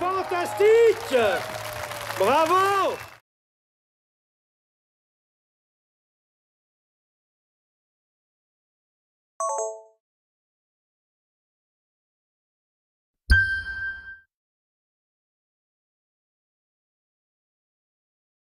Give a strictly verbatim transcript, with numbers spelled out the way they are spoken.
Fantastique! Bravo!